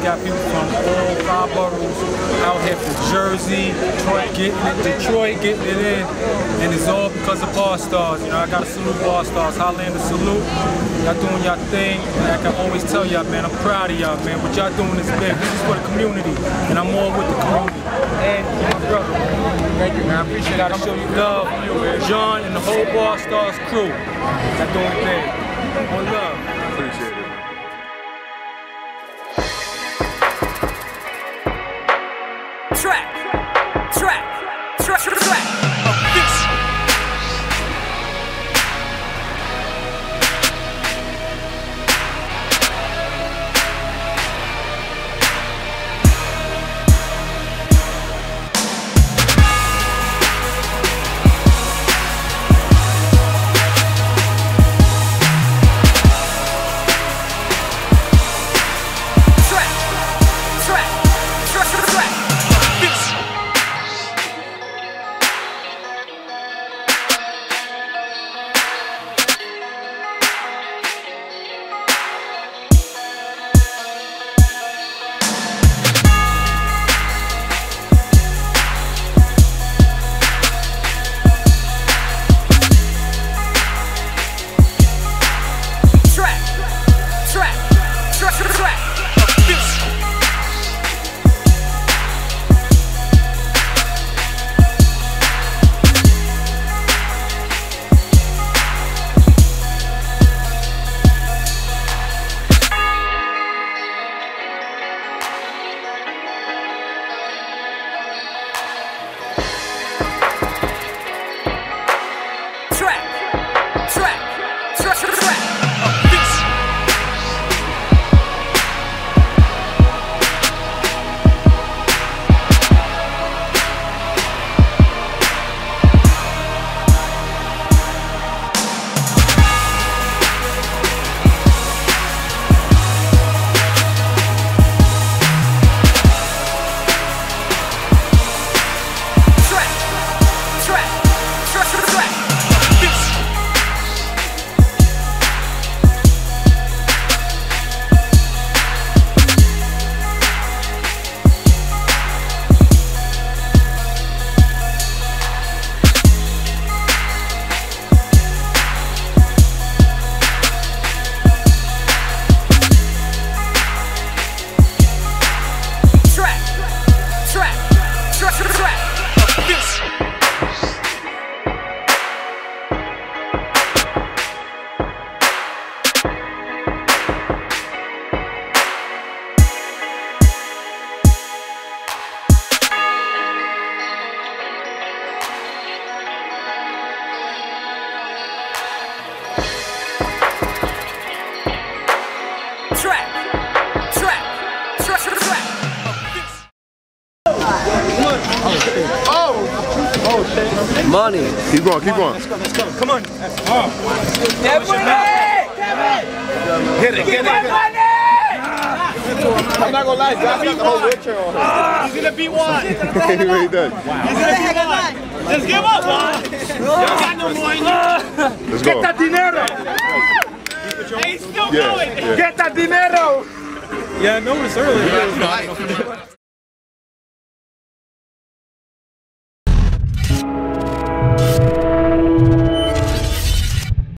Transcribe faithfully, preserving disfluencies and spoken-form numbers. We got people from all five boroughs out here from Jersey, Detroit, getting it, Detroit getting it in, and it's all because of Barstarzz. You know, I gotta salute Barstarzz, Highlander salute. Y'all doing y'all thing, and I can always tell y'all, man, I'm proud of y'all, man. What y'all doing is big. This is for the community, and I'm all with the community. And my brother, thank you, man. I appreciate it. I gotta show you love, John, and the whole Barstarzz crew. Y'all doing it big. One love. Appreciate it. Track, track, track, track, official. Money. Keep going, keep going. Let's go, let's go. Come on. Oh. Get money! Get it, get it. I'm not gonna lie, Zach got the whole wheelchair on. He's gonna beat one. He's gonna beat one. Let's give up, man. Y'all got no more in you. Let's go. Get that dinero. Hey, he's still going. Get that dinero. Yeah, I noticed earlier.